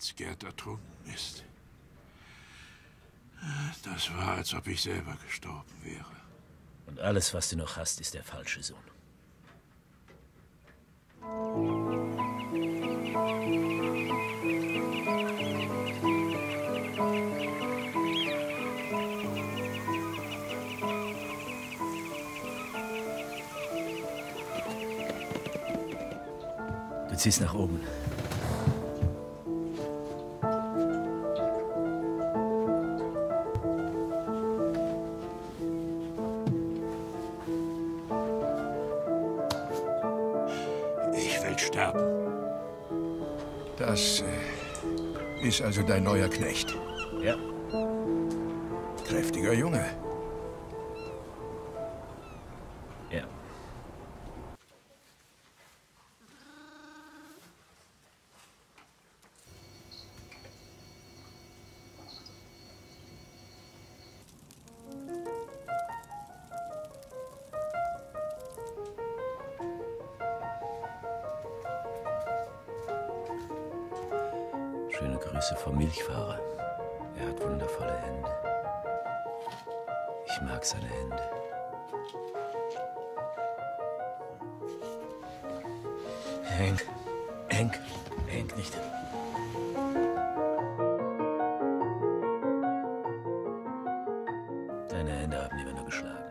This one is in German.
Erzgerd ertrunken ist. Das war, als ob ich selber gestorben wäre. Und alles, was du noch hast, ist der falsche Sohn. Du ziehst nach oben. Das ist also dein neuer Knecht? Ja. Kräftiger Junge. Ja. Schöne Grüße vom Milchfahrer. Er hat wundervolle Hände. Ich mag seine Hände. Henk, nicht. Deine Hände haben immer nur geschlagen.